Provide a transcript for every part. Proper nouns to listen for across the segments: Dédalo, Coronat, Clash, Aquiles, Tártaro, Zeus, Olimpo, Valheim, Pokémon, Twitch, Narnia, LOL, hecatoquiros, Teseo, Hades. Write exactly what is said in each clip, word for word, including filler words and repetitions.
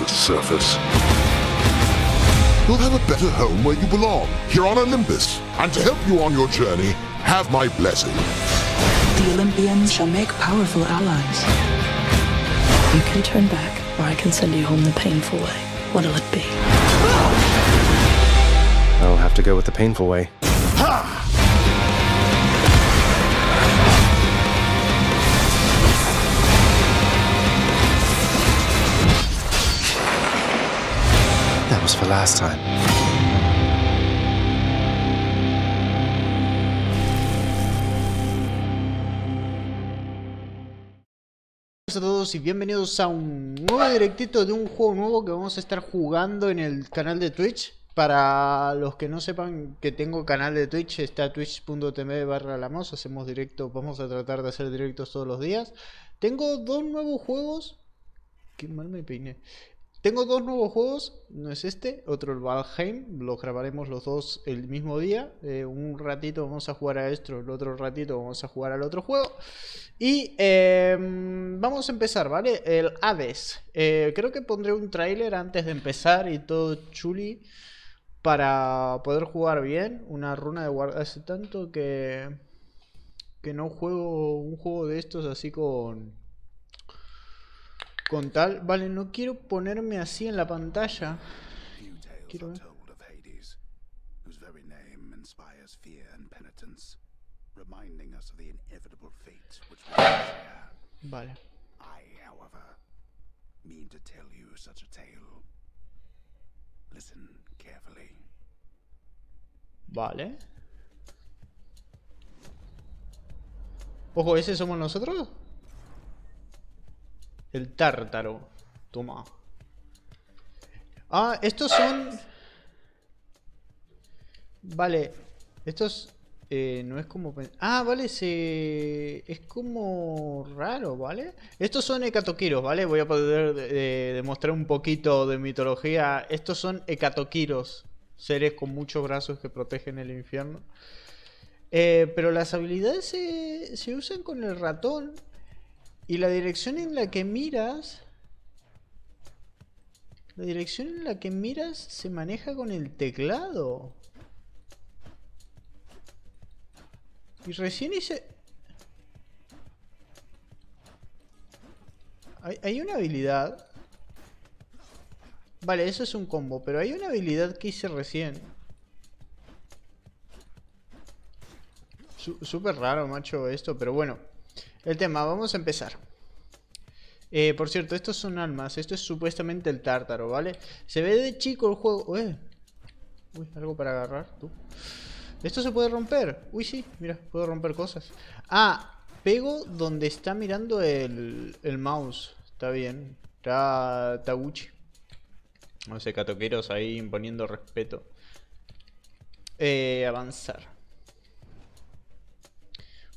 The surface. You'll have a better home where you belong, here on Olympus. And to help you on your journey, have my blessing. The Olympians shall make powerful allies. You can turn back, or I can send you home the painful way. What'll it be? I'll have to go with the painful way. Ha! Was for last time. Hola a todos y bienvenidos a un nuevo directito de un juego nuevo que vamos a estar jugando en el canal de Twitch. Para los que no sepan que tengo canal de Twitch, está twitch punto t v barra lamos. Hacemos directos, vamos a tratar de hacer directos todos los días. Tengo dos nuevos juegos. Qué mal me peiné. Tengo dos nuevos juegos, no es este, otro el Valheim, los grabaremos los dos el mismo día. Eh, un ratito vamos a jugar a esto, el otro ratito vamos a jugar al otro juego. Y eh, vamos a empezar, ¿vale? El Hades. Eh, creo que pondré un tráiler antes de empezar y todo chuli para poder jugar bien. Una runa de guarda. Hace tanto que, que no juego un juego de estos así con... Con tal, vale, no quiero ponerme así en la pantalla. Quiero ver. Vale. Vale. Ojo, ¿ese somos nosotros? El Tártaro. Toma. Ah, estos son... Vale. Estos... Eh, no es como... Ah, vale, se... Es como... Raro, ¿vale? Estos son hecatoquiros, ¿vale? Voy a poder eh, demostrar un poquito de mitología. Estos son hecatoquiros. Seres con muchos brazos que protegen el infierno. Eh, pero las habilidades se, se usan con el ratón. Y la dirección en la que miras... La dirección en la que miras se maneja con el teclado. Y recién hice... Hay, hay una habilidad... Vale, eso es un combo, pero hay una habilidad que hice recién. Súper raro, macho, esto, pero bueno. El tema, vamos a empezar. Eh, por cierto, estos son almas. Esto es supuestamente el Tártaro, ¿vale? Se ve de chico el juego. Uy, uy, algo para agarrar, tú. ¿Esto se puede romper? Uy, sí, mira, puedo romper cosas. Ah, pego donde está mirando el, el mouse. Está bien. Está Taguchi. No sé, hecatoquiros ahí imponiendo respeto. Eh, avanzar.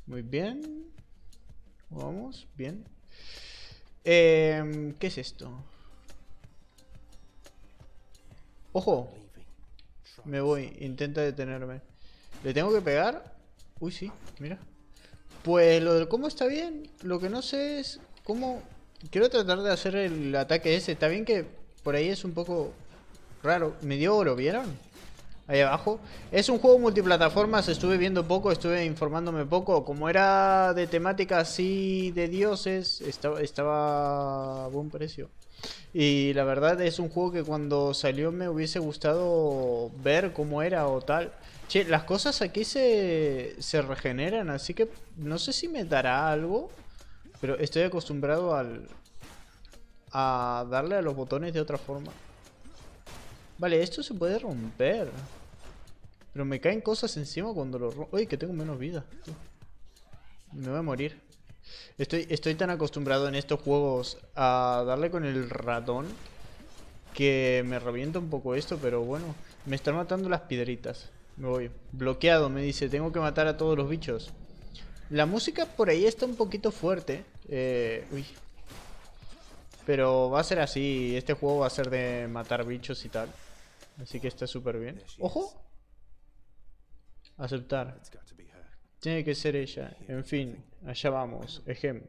Muy bien. Vamos, bien. Eh, ¿Qué es esto? ¡Ojo! Me voy, intenta detenerme. ¿Le tengo que pegar? Uy, sí, mira. Pues lo del cómo está bien. Lo que no sé es cómo... Quiero tratar de hacer el ataque ese. Está bien que por ahí es un poco raro. Me dio oro, ¿vieron? Ahí abajo. Es un juego multiplataformas, estuve viendo poco, estuve informándome poco. Como era de temática así de dioses, estaba, estaba a buen precio. Y la verdad es un juego que cuando salió me hubiese gustado ver cómo era o tal. Che, las cosas aquí se, se regeneran, así que no sé si me dará algo. Pero estoy acostumbrado al, a darle a los botones de otra forma. Vale, esto se puede romper. Pero me caen cosas encima cuando lo rompo. Uy, que tengo menos vida. Me voy a morir. Estoy, estoy tan acostumbrado en estos juegos a darle con el ratón que me revienta un poco esto, pero bueno. Me están matando las piedritas. Me voy. Bloqueado, me dice. Tengo que matar a todos los bichos. La música por ahí está un poquito fuerte. Eh, uy. Pero va a ser así. Este juego va a ser de matar bichos y tal. Así que está súper bien. ¡Ojo! Aceptar. Tiene que ser ella. En fin, allá vamos. Ejem.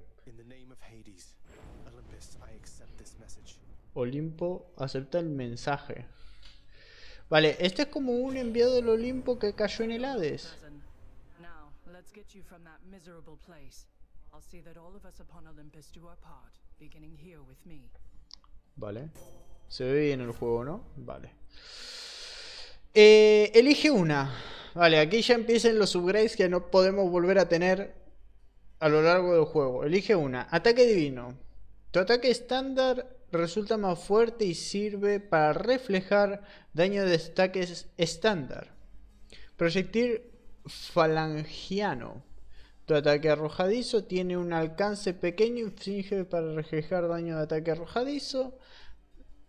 Olimpo acepta el mensaje. Vale, este es como un enviado del Olimpo que cayó en el Hades. Vale. Se ve bien el juego, ¿no? Vale. Eh, elige una. Vale, aquí ya empiezan los upgrades que no podemos volver a tener a lo largo del juego. Elige una. Ataque divino. Tu ataque estándar resulta más fuerte y sirve para reflejar daño de ataques estándar. Proyectil falangiano. Tu ataque arrojadizo tiene un alcance pequeño y finge para reflejar daño de ataque arrojadizo.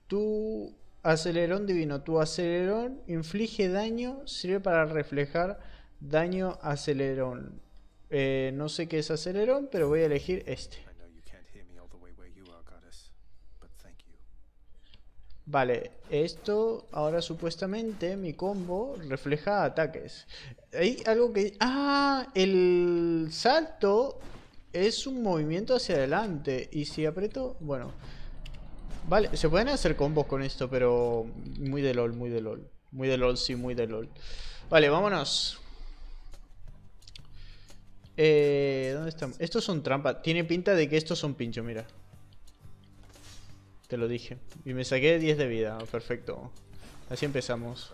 Tu acelerón divino. Tu acelerón inflige daño, sirve para reflejar daño acelerón. Eh, no sé qué es acelerón, pero voy a elegir este. Vale, esto ahora supuestamente mi combo refleja ataques. Hay algo que... ¡Ah! El salto es un movimiento hacia adelante. Y si aprieto... Bueno... Vale, se pueden hacer combos con esto, pero muy de LOL, muy de LOL. Muy de LOL, sí, muy de LOL. Vale, vámonos. Eh, ¿Dónde estamos? Estos son trampas. Tiene pinta de que estos son pinchos, mira. Te lo dije. Y me saqué diez de vida, perfecto. Así empezamos.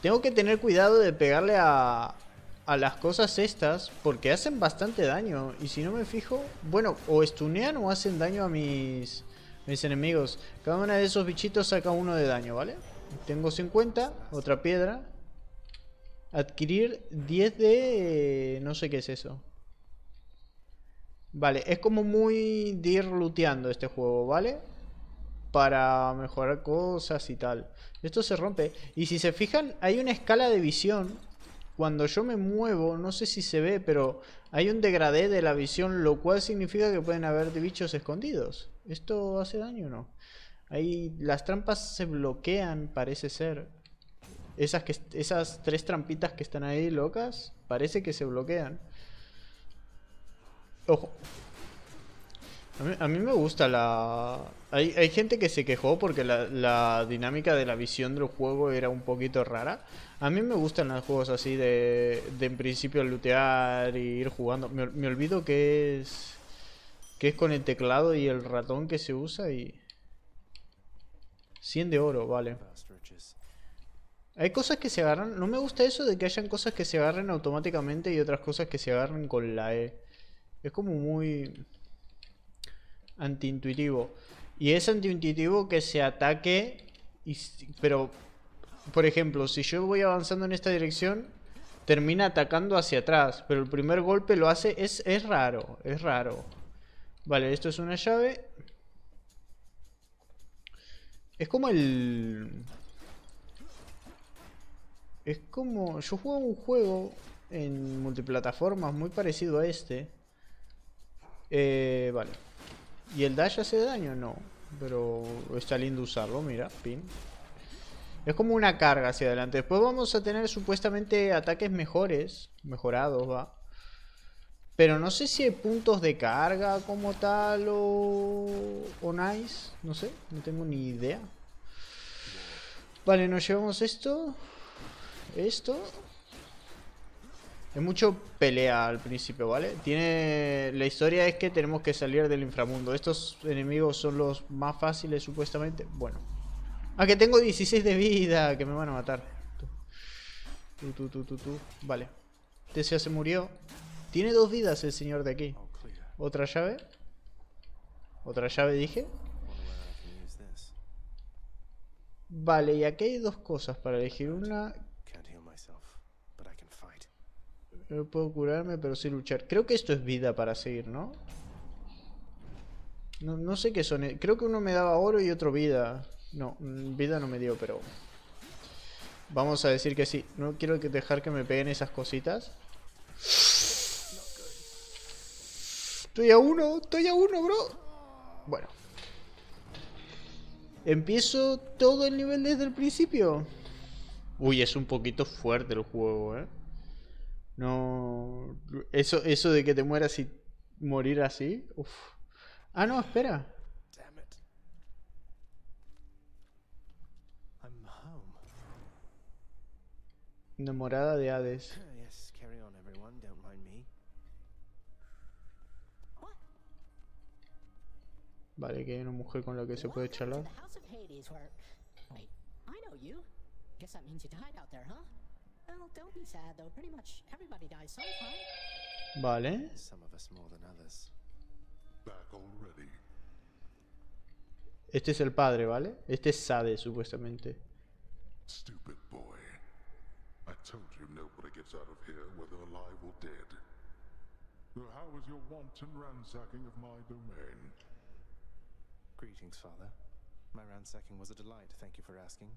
Tengo que tener cuidado de pegarle a, a las cosas estas, porque hacen bastante daño. Y si no me fijo... Bueno, o stunean o hacen daño a mis... Mis enemigos, cada uno de esos bichitos saca uno de daño, ¿vale? Tengo cincuenta, otra piedra. Adquirir diez de... no sé qué es eso. Vale, es como muy de ir looteando este juego, ¿vale? Para mejorar cosas y tal. Esto se rompe. Y si se fijan, hay una escala de visión. Cuando yo me muevo, no sé si se ve, pero hay un degradé de la visión, lo cual significa que pueden haber bichos escondidos. ¿Esto hace daño o no? Ahí las trampas se bloquean, parece ser. Esas, que, esas tres trampitas que están ahí locas, parece que se bloquean. Ojo. A mí, a mí me gusta la... Hay, hay gente que se quejó porque la, la dinámica de la visión del juego era un poquito rara. A mí me gustan los juegos así de, de en principio lootear y ir jugando. Me, me olvido que es... Que es con el teclado y el ratón que se usa y... cien de oro, vale. Hay cosas que se agarran... No me gusta eso de que hayan cosas que se agarren automáticamente y otras cosas que se agarren con la E. Es como muy... antiintuitivo. Y es antiintuitivo que se ataque... Y... Pero... Por ejemplo, si yo voy avanzando en esta dirección... Termina atacando hacia atrás. Pero el primer golpe lo hace... Es, es raro, es raro. Vale, esto es una llave. Es como el... Es como... Yo juego un juego en multiplataformas muy parecido a este. Eh, vale. ¿Y el dash hace daño? No. Pero está lindo usarlo, mira. Pin. Es como una carga hacia adelante. Después vamos a tener supuestamente ataques mejores. Mejorados, va. Pero no sé si hay puntos de carga como tal o... o nice. No sé, no tengo ni idea. Vale, nos llevamos esto. Esto. Es mucho pelea al principio, ¿vale? Tiene... La historia es que tenemos que salir del inframundo. Estos enemigos son los más fáciles supuestamente. Bueno. Ah, que tengo dieciséis de vida, que me van a matar. Tú, tú, tú, tú, tú. Vale. Teseo se murió. Tiene dos vidas el señor de aquí. Otra llave. Otra llave dije. Vale, y aquí hay dos cosas para elegir. Una... No puedo curarme, pero sí luchar. Creo que esto es vida para seguir, ¿no? No, no sé qué son. Creo que uno me daba oro y otro vida. No, vida no me dio, pero... vamos a decir que sí. No quiero dejar que me peguen esas cositas. Estoy a uno, estoy a uno, bro. Bueno. Empiezo todo el nivel desde el principio. Uy, es un poquito fuerte el juego, eh. No... Eso, eso de que te mueras y morir así. Uf. Ah, no, espera. Enamorada de Hades. Vale, que hay una mujer con la que se puede charlar. Vale. Este es el padre, ¿vale? Este es Hades, supuestamente. Stupid boy. I told you nobody gets out of here whether alive or dead. So how was your wanton ransacking of my domain? Greetings, father. My ransacking was a delight, thank you for asking.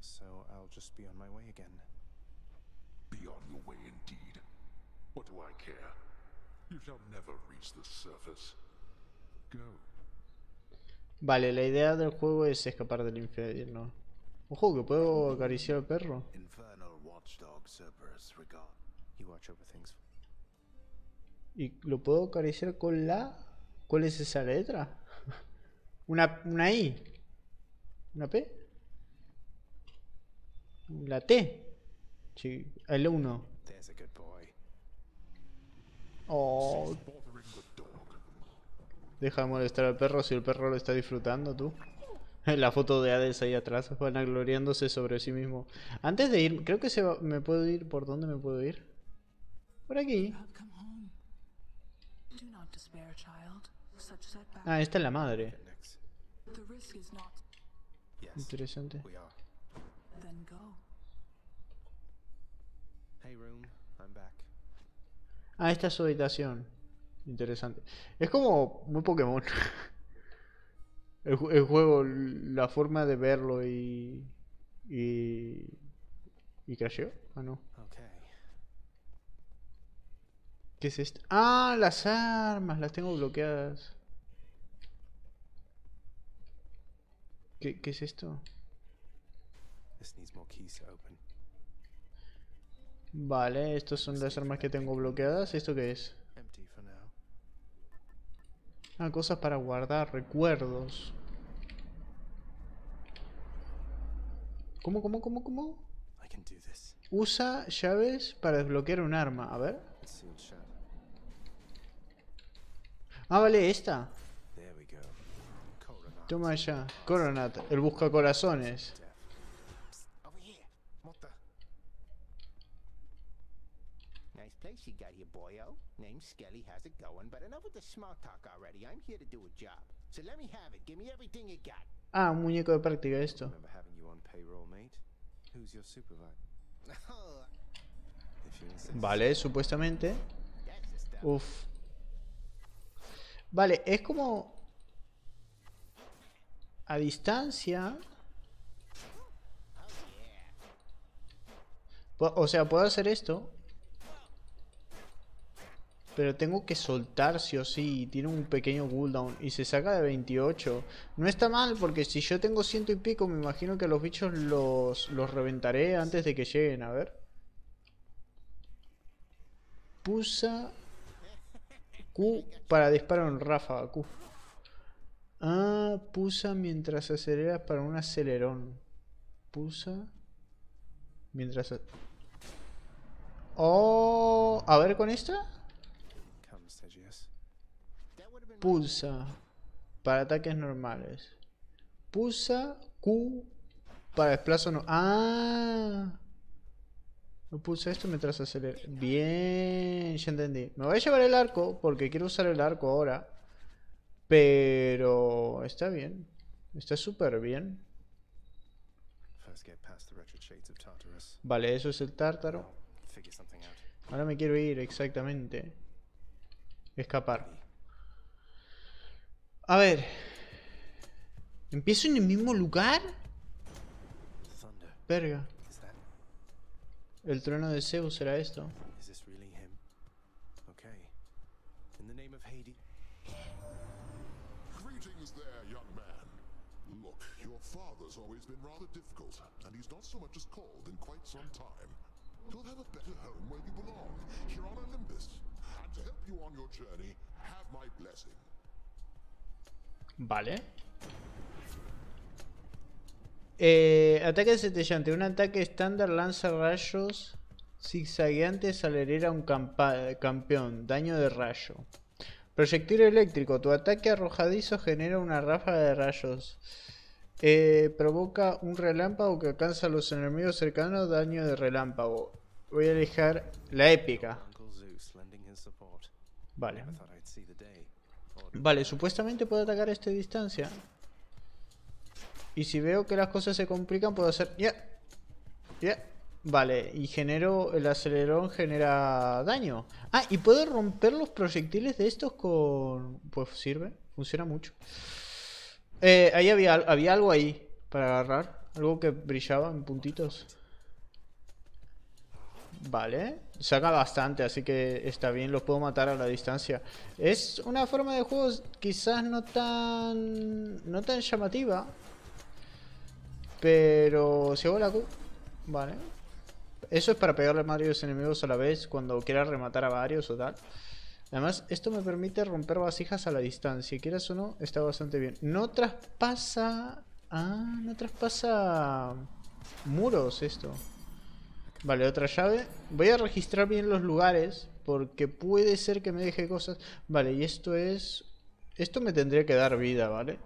So I'll just be on my way again. Be on your way indeed. What do I care? You shall never reach the surface. Go. Vale, la idea del juego es escapar del infierno. Ojo, que puedo acariciar al perro. Y lo puedo acariciar con la... ¿Cuál es esa letra? Una, una I. Una P. La T. Sí, el uno. Oh. Deja de molestar al perro si el perro lo está disfrutando, tú. La foto de Hades ahí atrás, vanagloriándose sobre sí mismo. Antes de ir, creo que se va, me puedo ir. ¿Por dónde me puedo ir? Por aquí. Ah, esta es la madre. Interesante. Ah, esta es su habitación. Interesante. Es como muy Pokémon. El, el juego, la forma de verlo y... Y... ¿Y crasheó? Ah, no. Okay. ¿Qué es esto? Ah, las armas, las tengo bloqueadas. ¿Qué, qué es esto? Vale, estas son las armas que tengo bloqueadas. ¿Esto qué es? Ah, cosas para guardar, recuerdos. ¿Cómo, cómo, cómo, cómo? Usa llaves para desbloquear un arma, a ver. Ah, vale, esta. Toma ya, Coronat, el buscacorazones. Ah, un muñeco de práctica esto. Vale, supuestamente. Uff. Vale, es como... a distancia. O sea, puedo hacer esto. Pero tengo que soltar sí o sí. Tiene un pequeño cooldown. Y se saca de veintiocho. No está mal, porque si yo tengo ciento y pico, me imagino que a los bichos los, los reventaré antes de que lleguen. A ver. Pulsa Q para disparar un ráfaga. Q. Ah, pulsa mientras aceleras para un acelerón. Pulsa mientras... Oh, a ver con esta. Pulsa para ataques normales. Pulsa Q para desplazo no. Ah, no pulsa esto mientras acelera. Bien, ya entendí. Me voy a llevar el arco porque quiero usar el arco ahora. Pero está bien. Está súper bien. Vale, eso es el Tártaro. Ahora me quiero ir, exactamente. Escapar. A ver. ¿Empiezo en el mismo lugar? Verga. El trono de Zeus será esto. Vale. Eh, ataque destellante. Un ataque estándar lanza rayos zigzagueantes al herir a un campeón. Daño de rayo. Proyectil eléctrico. Tu ataque arrojadizo genera una ráfaga de rayos. Eh, provoca un relámpago que alcanza a los enemigos cercanos. Daño de relámpago. Voy a dejar la épica. Vale. Vale, supuestamente puedo atacar a esta distancia. Y si veo que las cosas se complican, puedo hacer... ¡Ya! Yeah. ¡Ya! Yeah. Vale, y genero... El acelerón genera daño. Ah, y puedo romper los proyectiles de estos con... Pues sirve, funciona mucho. Eh, ahí había, había algo ahí para agarrar. Algo que brillaba en puntitos. Vale, saca bastante, así que está bien, los puedo matar a la distancia. Es una forma de juego quizás no tan... No tan llamativa. Pero... si hago la Q... Vale. Eso es para pegarle a varios enemigos a la vez cuando quiera rematar a varios o tal. Además, esto me permite romper vasijas a la distancia. Quieras o no, está bastante bien. No traspasa... Ah, no traspasa... muros esto. Vale, otra llave. Voy a registrar bien los lugares porque puede ser que me deje cosas. Vale, y esto es... Esto me tendría que dar vida, ¿vale?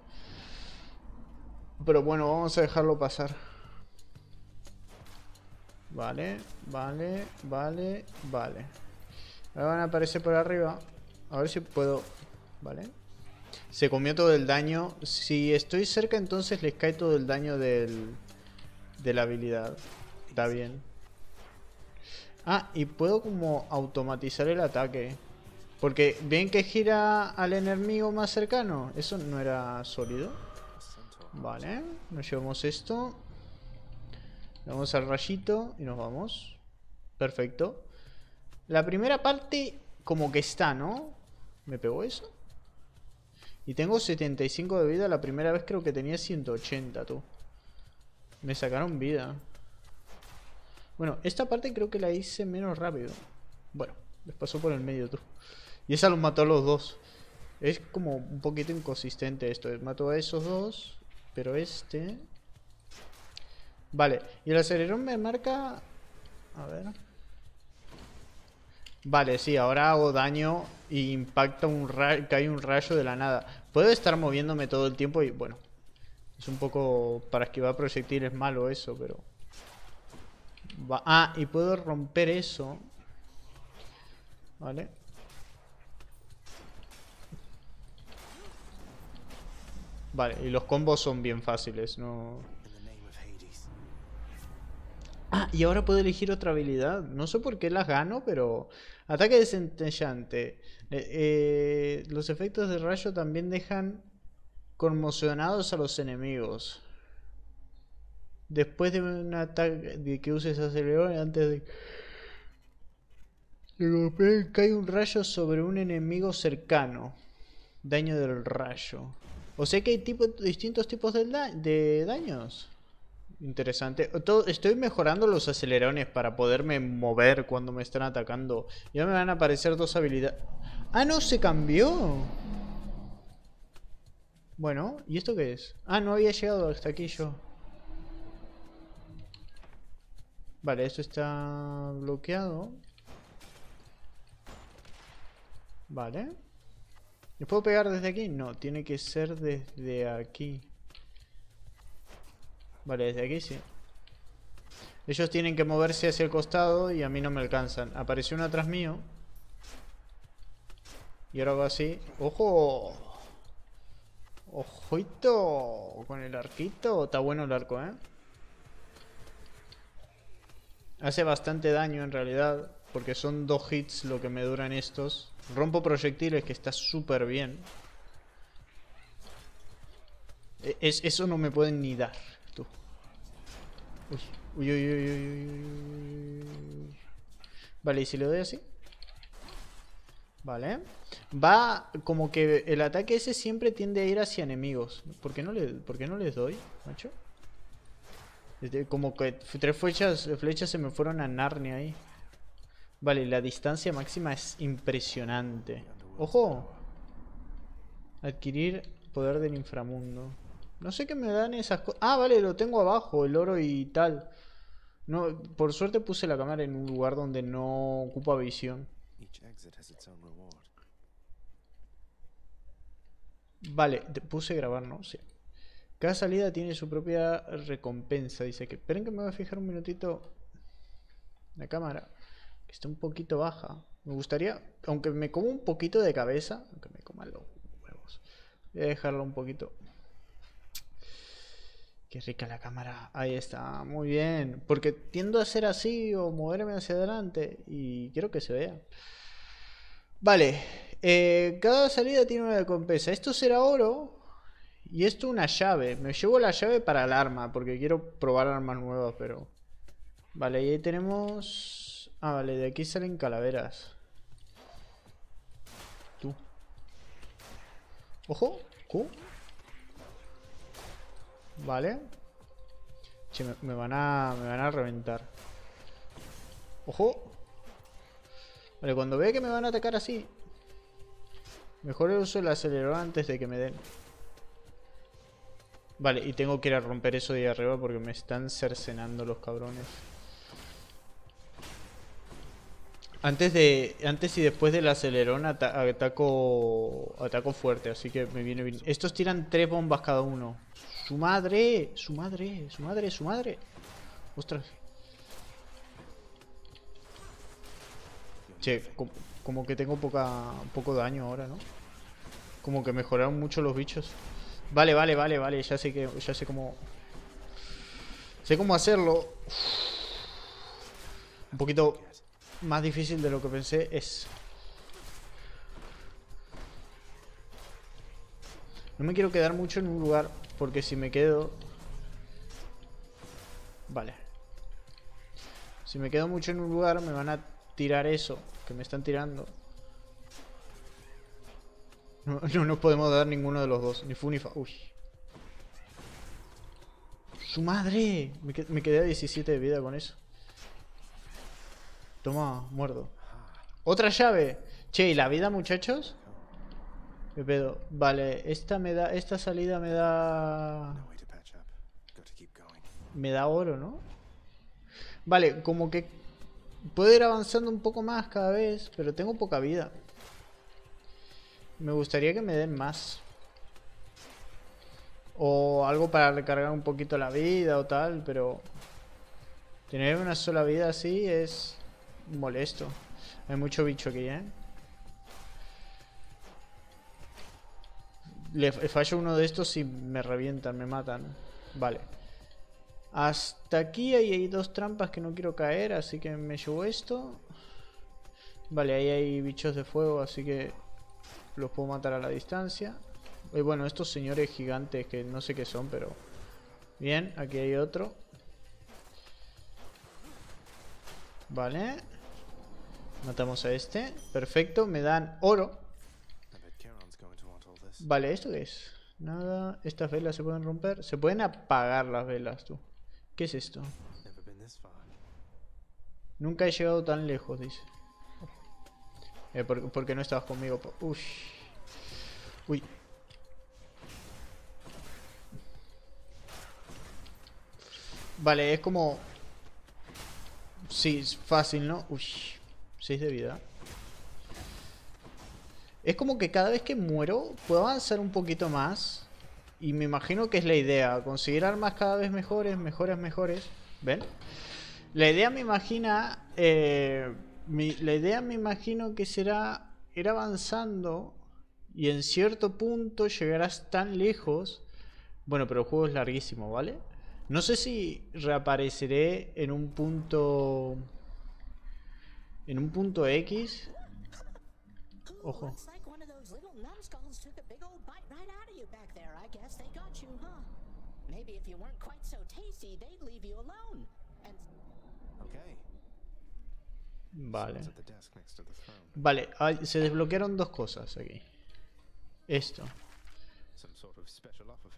Pero bueno, vamos a dejarlo pasar. Vale, vale, vale, vale. Ahora van a aparecer por arriba. A ver si puedo... Vale. Se comió todo el daño. Si estoy cerca, entonces les cae todo el daño del... de la habilidad. Está bien. Ah, y puedo como automatizar el ataque. Porque ven que gira al enemigo más cercano. Eso no era sólido. Vale, nos llevamos esto. Vamos al rayito y nos vamos. Perfecto. La primera parte como que está, ¿no? ¿Me pegó eso? Y tengo setenta y cinco de vida. La primera vez creo que tenía ciento ochenta, tú. Me sacaron vida. Bueno, esta parte creo que la hice menos rápido. Bueno, les pasó por el medio, tú. Y esa los mató a los dos. Es como un poquito inconsistente esto. Mató a esos dos... Pero este... Vale, y el acelerón me marca... A ver... Vale, sí, ahora hago daño y impacta un rayo, cae un rayo de la nada. Puedo estar moviéndome todo el tiempo y bueno... Es un poco... Para esquivar proyectiles malo eso, pero... Va... Ah, y puedo romper eso. Vale. Vale, y los combos son bien fáciles, no... Ah, y ahora puedo elegir otra habilidad. No sé por qué las gano, pero... Ataque desenteñante. Eh, eh, los efectos de rayo también dejan conmocionados a los enemigos. Después de un ataque de que uses acelerón, antes de... de golpear, cae un rayo sobre un enemigo cercano. Daño del rayo. O sea que hay tipo, distintos tipos de, da de daños. Interesante. Todo, estoy mejorando los acelerones para poderme mover cuando me están atacando. Ya me van a aparecer dos habilidades. ¡Ah, no! ¡Se cambió! Bueno, ¿y esto qué es? Ah, no había llegado hasta aquí yo. Vale, esto está bloqueado. Vale. ¿Les puedo pegar desde aquí? No, tiene que ser desde aquí. Vale, desde aquí sí. Ellos tienen que moverse hacia el costado y a mí no me alcanzan. Apareció uno atrás mío. Y ahora va así. ¡Ojo! ¡Ojito! Con el arquito. Está bueno el arco, ¿eh? Hace bastante daño en realidad. porque son dos hits lo que me duran estos. Rompo proyectiles, que está súper bien. Es, eso no me pueden ni dar. Tú. Uy. Uy, uy, uy, uy, uy, uy. Vale, ¿y si le doy así? Vale. Va como que el ataque ese siempre tiende a ir hacia enemigos. ¿Por qué no, le, por qué no les doy, macho? Como que tres flechas, flechas se me fueron a Narnia ahí. Vale, la distancia máxima es impresionante. ¡Ojo! Adquirir poder del inframundo. No sé qué me dan esas cosas. Ah, vale, lo tengo abajo, el oro y tal. No, por suerte puse la cámara en un lugar donde no ocupa visión. Vale, puse grabar, ¿no? Sí. Cada salida tiene su propia recompensa. Dice que... Esperen que me voy a fijar un minutito. La cámara... Está un poquito baja. Me gustaría, aunque me como un poquito de cabeza, aunque me coman los huevos, voy a dejarlo un poquito. Qué rica la cámara. Ahí está, muy bien. Porque tiendo a hacer así o moverme hacia adelante y quiero que se vea. Vale, eh, cada salida tiene una recompensa. Esto será oro y esto una llave. Me llevo la llave para el arma porque quiero probar armas nuevas, pero... Vale, y ahí tenemos... Ah, vale, de aquí salen calaveras. Tú. Ojo. Q. Vale. Che, me, me van a... Me van a reventar. Ojo. Vale, cuando vea que me van a atacar así, mejor uso el acelerador antes de que me den. Vale, y tengo que ir a romper eso de ahí arriba porque me están cercenando los cabrones. Antes de antes y después del acelerón ata ataco ataco fuerte, así que me viene bien. Estos tiran tres bombas cada uno. ¡Su madre! ¡Su madre! ¡Su madre! ¡Su madre! ¡Ostras! Che, como, como que tengo poca poco daño ahora, ¿no? Como que mejoraron mucho los bichos. Vale, vale, vale, vale. Ya sé que ya sé cómo... Sé cómo hacerlo. Un poquito... Más difícil de lo que pensé es... No me quiero quedar mucho en un lugar, porque si me quedo... Vale. Si me quedo mucho en un lugar me van a tirar eso, que me están tirando. No, no nos podemos dar ninguno de los dos, ni fu ni fa. Uy. ¡Su madre! Me, qu me quedé a diecisiete de vida con eso. Toma, muerdo. ¡Otra llave! Che, ¿y la vida, muchachos? ¿Qué pedo? Vale, esta me da... Esta salida me da... Me da oro, ¿no? Vale, como que... Puedo ir avanzando un poco más cada vez, pero tengo poca vida. Me gustaría que me den más. O algo para recargar un poquito la vida o tal, pero... Tener una sola vida así es... Molesto. Hay mucho bicho aquí, ¿eh? Le fallo uno de estos y me revientan, me matan. Vale. Hasta aquí ahí hay dos trampas que no quiero caer, así que me llevo esto. Vale, ahí hay bichos de fuego, así que los puedo matar a la distancia. Y bueno, estos señores gigantes que no sé qué son, pero... Bien, aquí hay otro. Vale. Matamos a este. Perfecto, me dan oro. Vale, ¿esto qué es? Nada. Estas velas se pueden romper. Se pueden apagar las velas, tú. ¿Qué es esto? Nunca he llegado tan lejos, dice. Eh, porque, porque no estabas conmigo. Uy. Uy. Vale, es como... Sí, es fácil, ¿no? Uy. seis de vida. Es como que cada vez que muero puedo avanzar un poquito más. Y me imagino que es la idea. Conseguir armas cada vez mejores, mejores, mejores. ¿Ven? La idea me imagina... Eh, mi, la idea me imagino que será ir avanzando y en cierto punto llegarás tan lejos. Bueno, pero el juego es larguísimo, ¿vale? No sé si reapareceré en un punto... En un punto X. Ojo. Vale. Vale, se desbloquearon dos cosas aquí. Esto.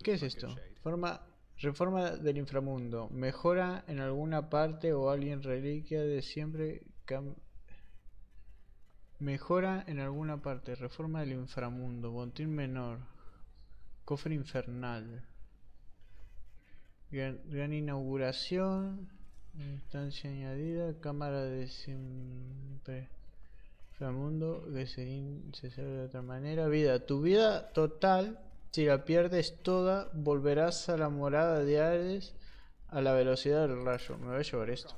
¿Qué es esto? Forma, reforma del inframundo. Mejora en alguna parte o alguien reliquia de siempre. Cam... Mejora en alguna parte. Reforma del inframundo. Botín menor. Cofre infernal. Gran, gran inauguración. Instancia añadida. Cámara de siempre. Inframundo. Que se, se sabe de otra manera. Vida. Tu vida total. Si la pierdes toda, volverás a la morada de Hades a la velocidad del rayo. Me voy a llevar esto.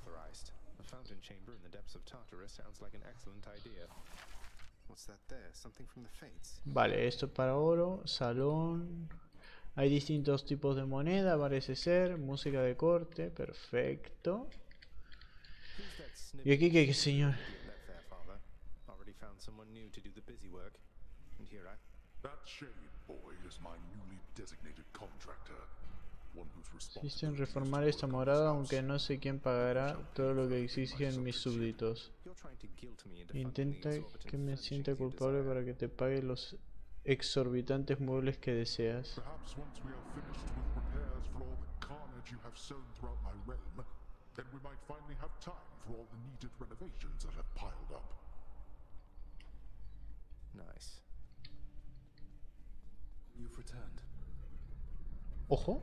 Vale, esto es para oro. Salón. Hay distintos tipos de moneda, parece ser. Música de corte, perfecto. ¿Y aquí qué, señor? Insisto en reformar esta morada, aunque no sé quién pagará todo lo que exigen mis súbditos. Intenta que me sienta culpable para que te pague los exorbitantes muebles que deseas. Ojo.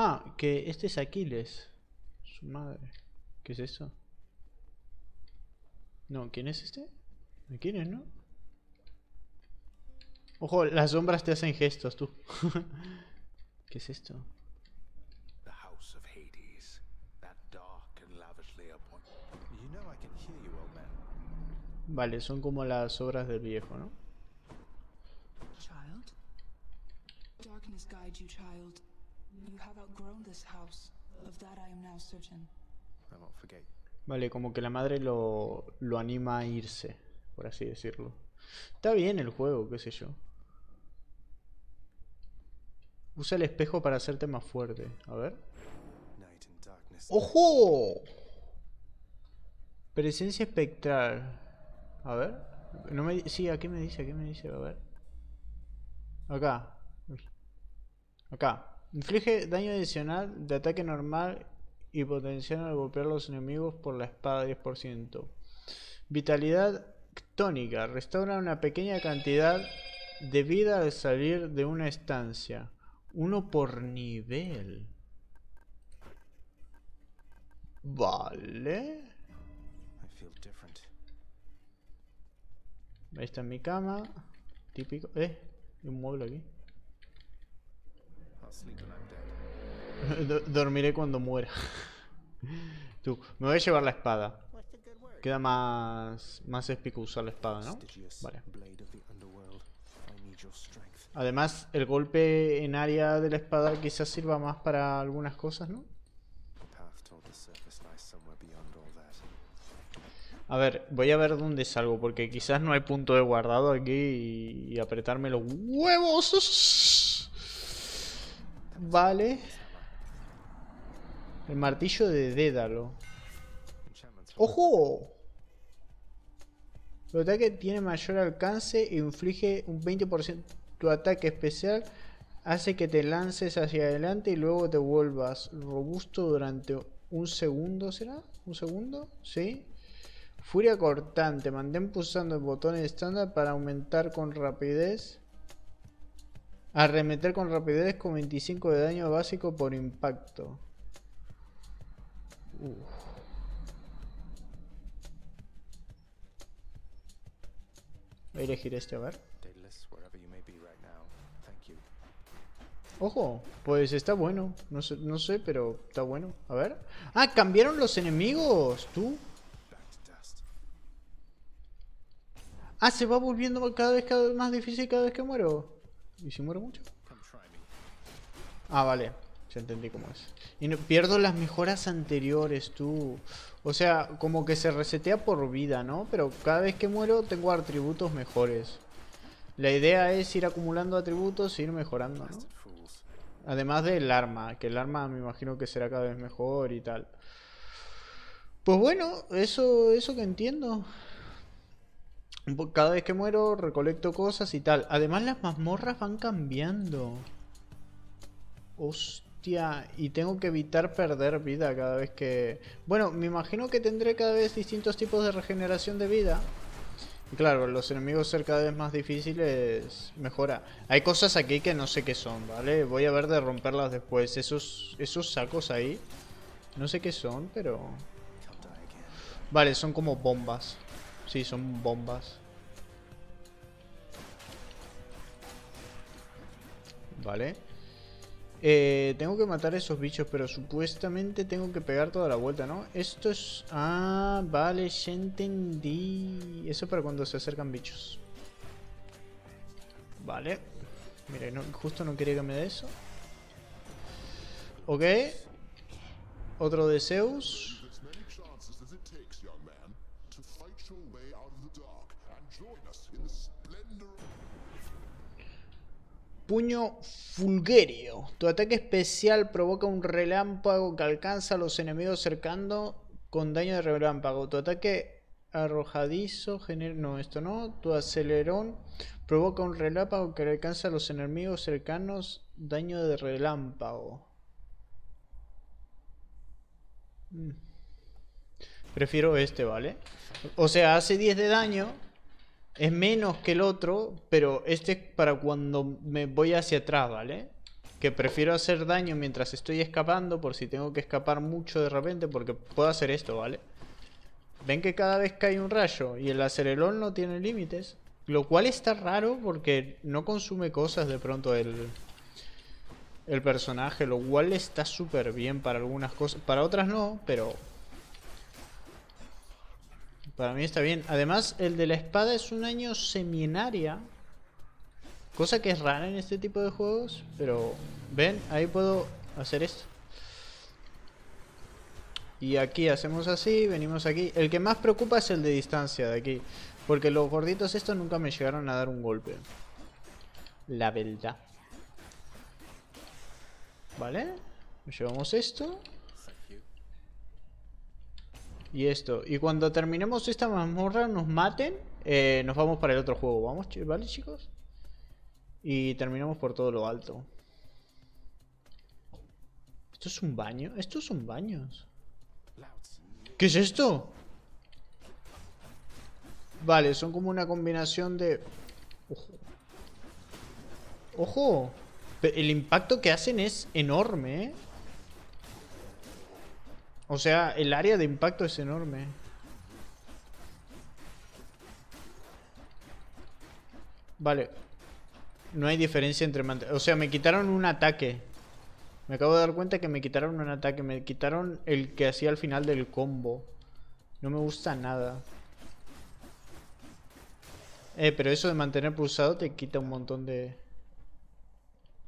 Ah, que este es Aquiles. Su madre. ¿Qué es eso? No, ¿quién es este? ¿Quién es, no? Ojo, las sombras te hacen gestos, tú. ¿Qué es esto? Vale, son como las obras del viejo, ¿no? Vale, como que la madre lo, lo anima a irse, por así decirlo. Está bien el juego, qué sé yo. Usa el espejo para hacerte más fuerte. A ver. ¡Ojo! Presencia espectral. A ver. No me... Sí, ¿a qué me dice? ¿A qué me dice? A ver. Acá. Acá. Inflige daño adicional de ataque normal y potencial al golpear a los enemigos por la espada diez por ciento. Vitalidad tónica. Restaura una pequeña cantidad de vida al salir de una estancia. Uno por nivel. Vale. Ahí está mi cama. Típico. Eh, hay un mueble aquí. Dormiré cuando muera. Tú, me voy a llevar la espada. Queda más más épico usar la espada, ¿no? Vale. Además, el golpe en área de la espada quizás sirva más para algunas cosas, ¿no? A ver, voy a ver dónde salgo, porque quizás no hay punto de guardado aquí y, y apretarme los huevos. Vale. El martillo de Dédalo. ¡Ojo! El ataque tiene mayor alcance e inflige un veinte por ciento. Tu ataque especial hace que te lances hacia adelante y luego te vuelvas robusto durante un segundo, ¿será? ¿Un segundo? Sí. Furia cortante. Mantén pulsando el botón estándar para aumentar con rapidez. Arremeter con rapidez con veinticinco de daño básico por impacto. Uf. Voy a elegir este, a ver. Ojo, pues está bueno. No sé, no sé, pero está bueno. A ver. Ah, cambiaron los enemigos, tú. Ah, se va volviendo cada vez cada vez más difícil cada vez que muero. ¿Y si muero mucho? Ah, vale. Ya entendí cómo es. Y no, pierdo las mejoras anteriores, tú. O sea, como que se resetea por vida, ¿no? Pero cada vez que muero tengo atributos mejores. La idea es ir acumulando atributos e ir mejorando, ¿no? Además del arma, que el arma me imagino que será cada vez mejor y tal. Pues bueno, eso, eso que entiendo. Cada vez que muero recolecto cosas y tal. Además las mazmorras van cambiando. Hostia, y tengo que evitar perder vida cada vez que... Bueno, me imagino que tendré cada vez distintos tipos de regeneración de vida. Y claro, los enemigos ser cada vez más difíciles mejora. Hay cosas aquí que no sé qué son, ¿vale? Voy a ver de romperlas después. Esos, esos sacos ahí, no sé qué son, pero... Vale, son como bombas. Sí, son bombas. Vale. Eh, tengo que matar a esos bichos, pero supuestamente tengo que pegar toda la vuelta, ¿no? Esto es... Ah, vale, ya entendí. Eso es para cuando se acercan bichos. Vale. Mira, no, justo no quería que me dé eso. Ok. Otro de Zeus. Puño fulguéreo. Tu ataque especial provoca un relámpago que alcanza a los enemigos cercando con daño de relámpago. Tu ataque arrojadizo genera... No, esto no. Tu acelerón provoca un relámpago que alcanza a los enemigos cercanos. Daño de relámpago. Mm. Prefiero este, ¿vale? O sea, hace diez de daño... Es menos que el otro, pero este es para cuando me voy hacia atrás, ¿vale? Que prefiero hacer daño mientras estoy escapando, por si tengo que escapar mucho de repente, porque puedo hacer esto, ¿vale? Ven que cada vez cae un rayo y el acelerón no tiene límites. Lo cual está raro porque no consume cosas de pronto el, el personaje, lo cual está súper bien para algunas cosas. Para otras no, pero... Para mí está bien. Además, el de la espada es un año seminaria. Cosa que es rara en este tipo de juegos. Pero, ven, ahí puedo hacer esto. Y aquí hacemos así, venimos aquí. El que más preocupa es el de distancia de aquí. Porque los gorditos estos nunca me llegaron a dar un golpe. La verdad. Vale. Llevamos esto. Y esto, y cuando terminemos esta mazmorra nos maten, eh, nos vamos para el otro juego, vamos, ¿vale, chicos? Y terminamos por todo lo alto. ¿Esto es un baño? Estos son baños. ¿Qué es esto? Vale, son como una combinación de... Ojo. Ojo. El impacto que hacen es enorme, ¿eh? O sea, el área de impacto es enorme. Vale. No hay diferencia entre... O sea, me quitaron un ataque. Me acabo de dar cuenta que me quitaron un ataque. Me quitaron el que hacía al final del combo. No me gusta nada. Eh, pero eso de mantener pulsado te quita un montón de...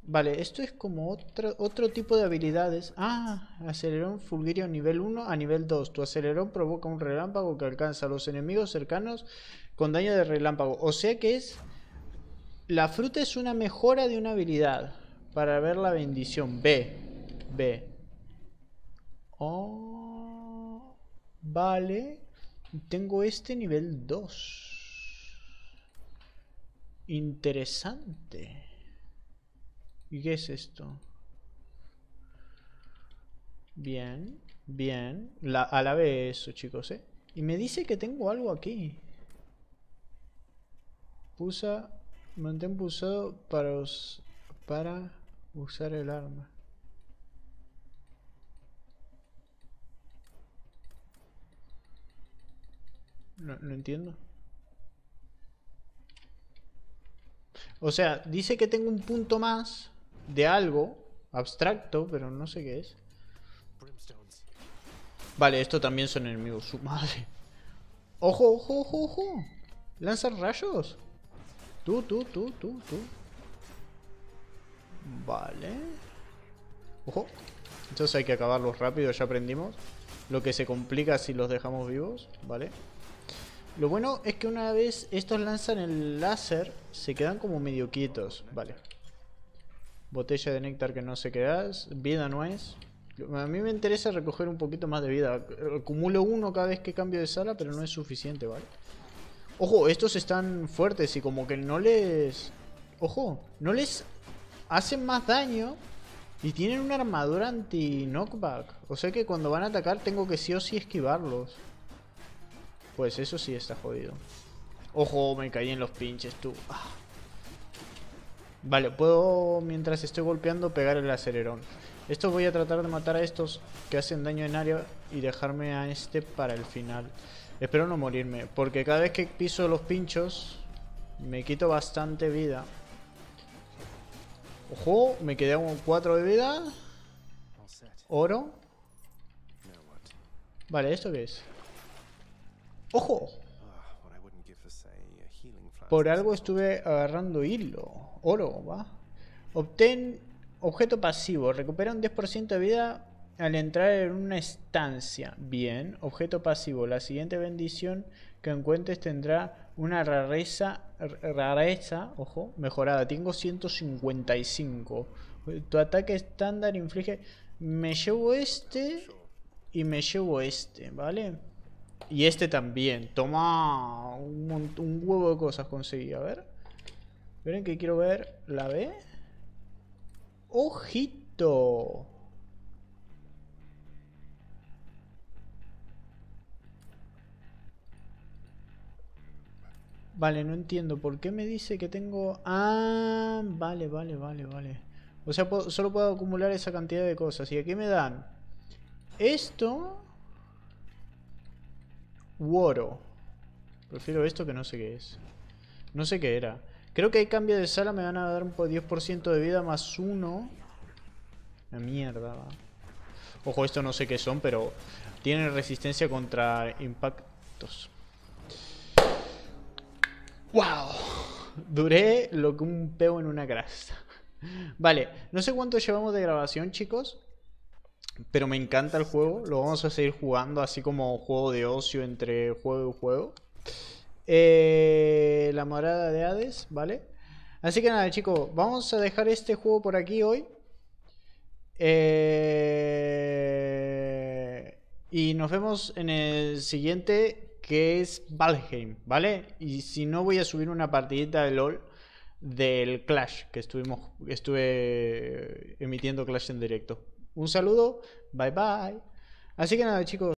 Vale, esto es como otro, otro tipo de habilidades. Ah, acelerón fulguéreo nivel uno a nivel dos. Tu acelerón provoca un relámpago que alcanza a los enemigos cercanos con daño de relámpago. O sea que es... La fruta es una mejora de una habilidad. Para ver la bendición. B. B. Oh, vale. Tengo este nivel dos. Interesante. ¿Y qué es esto? Bien, bien. La, alabe eso, chicos, ¿eh? Y me dice que tengo algo aquí. Pulsa, mantén pulsado para, os, para usar el arma. No, no entiendo. O sea, dice que tengo un punto más... De algo abstracto, pero no sé qué es. Vale, esto también son enemigos, su madre. Ojo, ojo, ojo, ojo. ¿Lanzan rayos? Tú, tú, tú, tú, tú. Vale. Ojo. Entonces hay que acabarlos rápido, ya aprendimos. Lo que se complica si los dejamos vivos, ¿vale? Lo bueno es que una vez estos lanzan el láser, se quedan como medio quietos, ¿vale? Botella de néctar que no se queda, vida no es. A mí me interesa recoger un poquito más de vida. Acumulo uno cada vez que cambio de sala, pero no es suficiente, ¿vale? Ojo, estos están fuertes y como que no les... Ojo, no les hacen más daño. Y tienen una armadura anti-knockback. O sea que cuando van a atacar tengo que sí o sí esquivarlos. Pues eso sí está jodido. Ojo, me caí en los pinches, tú. Ah. Vale, puedo, mientras estoy golpeando, pegar el acelerón. Esto voy a tratar de matar a estos que hacen daño en área y dejarme a este para el final. Espero no morirme, porque cada vez que piso los pinchos me quito bastante vida. Ojo, me quedé con cuatro de vida. Oro. Vale, ¿esto qué es? ¡Ojo! Por algo estuve agarrando hilo. Oro, va. Obtén objeto pasivo. Recupera un diez por ciento de vida al entrar en una estancia. Bien, objeto pasivo. La siguiente bendición que encuentres tendrá una rareza, rareza, ojo, mejorada. Tengo ciento cincuenta y cinco. Tu ataque estándar inflige... Me llevo este y me llevo este, ¿vale? Y este también. Toma un, un huevo de cosas conseguí. A ver. ¿Ven que quiero ver la B? ¡Ojito! Vale, no entiendo. ¿Por qué me dice que tengo...? Ah, vale, vale, vale, vale. O sea, puedo, solo puedo acumular esa cantidad de cosas. Y aquí me dan... Esto... U oro. Prefiero esto que no sé qué es. No sé qué era. Creo que hay cambio de sala. Me van a dar un diez por ciento de vida más uno. Una mierda. Va. Ojo, esto no sé qué son, pero tienen resistencia contra impactos. ¡Wow! Duré lo que un peo en una grasa. Vale, no sé cuánto llevamos de grabación, chicos. Pero me encanta el juego. Lo vamos a seguir jugando así como juego de ocio entre juego y juego. Eh, la morada de Hades, ¿vale? Así que nada, chicos. Vamos a dejar este juego por aquí hoy. Eh, y nos vemos en el siguiente, que es Valheim, ¿vale? Y si no, voy a subir una partidita de LOL del Clash, que estuvimos, estuve emitiendo Clash en directo. Un saludo, bye bye. Así que nada, chicos.